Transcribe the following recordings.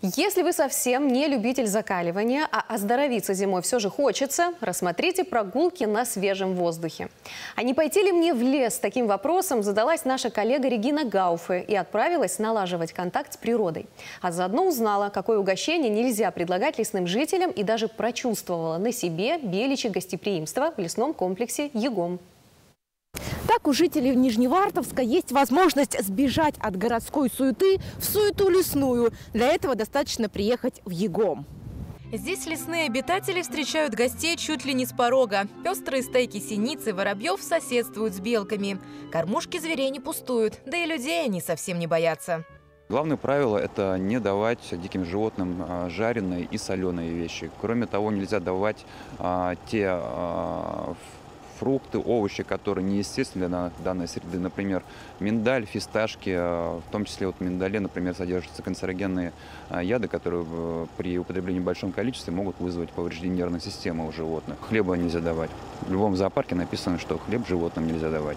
Если вы совсем не любитель закаливания, а оздоровиться зимой все же хочется, рассмотрите прогулки на свежем воздухе. А не пойти ли мне в лес? Таким вопросом задалась наша коллега Регина Гауффе и отправилась налаживать контакт с природой. А заодно узнала, какое угощение нельзя предлагать лесным жителям, и даже прочувствовала на себе беличье гостеприимство в лесном комплексе «ЯГОМ». Так у жителей Нижневартовска есть возможность сбежать от городской суеты в суету лесную. Для этого достаточно приехать в ЯГОМ. Здесь лесные обитатели встречают гостей чуть ли не с порога. Пестрые стайки синиц и воробьев соседствуют с белками. Кормушки зверей не пустуют, да и людей они совсем не боятся. Главное правило – это не давать диким животным жареные и соленые вещи. Кроме того, нельзя давать фрукты, овощи, которые неестественны для данной среды, например, миндаль, фисташки, в том числе вот в миндале, например, содержатся канцерогенные яды, которые при употреблении в большом количестве могут вызвать повреждение нервной системы у животных. Хлеба нельзя давать. В любом зоопарке написано, что хлеб животным нельзя давать.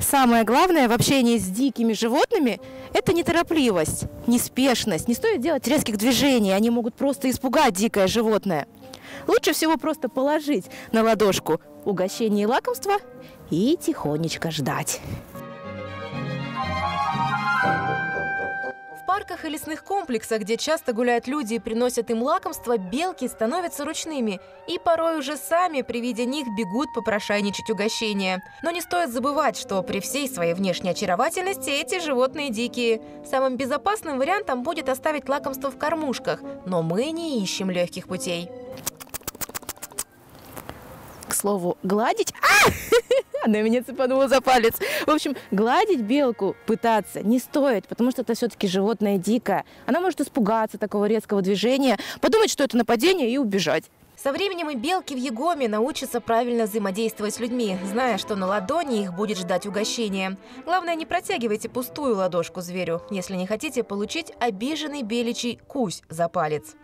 Самое главное в общении с дикими животными – это неторопливость, неспешность. Не стоит делать резких движений, они могут просто испугать дикое животное. Лучше всего просто положить на ладошку угощение и лакомство и тихонечко ждать. В парках и лесных комплексах, где часто гуляют люди и приносят им лакомство, белки становятся ручными. И порой уже сами при виде них бегут попрошайничать угощения. Но не стоит забывать, что при всей своей внешней очаровательности эти животные дикие. Самым безопасным вариантом будет оставить лакомство в кормушках. Но мы не ищем легких путей. К слову, гладить... Она меня цепанула за палец. В общем, гладить белку пытаться не стоит, потому что это все-таки животное дикое. Она может испугаться такого резкого движения, подумать, что это нападение, и убежать. Со временем и белки в ЯГОМе научатся правильно взаимодействовать с людьми, зная, что на ладони их будет ждать угощение. Главное, не протягивайте пустую ладошку зверю, если не хотите получить обиженный беличий кусь за палец.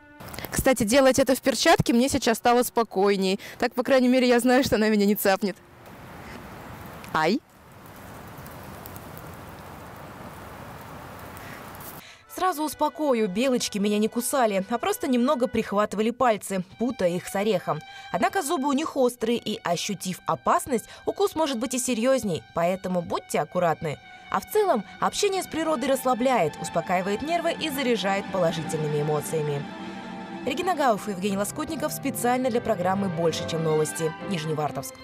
Кстати, делать это в перчатке мне сейчас стало спокойней. Так, по крайней мере, я знаю, что она меня не цапнет. Ай! Сразу успокою, белочки меня не кусали, а просто немного прихватывали пальцы, путая их с орехом. Однако зубы у них острые, и, ощутив опасность, укус может быть и серьезней, поэтому будьте аккуратны. А в целом, общение с природой расслабляет, успокаивает нервы и заряжает положительными эмоциями. Регина Гауффе, Евгений Лоскотников специально для программы «Больше, чем новости». Нижневартовск.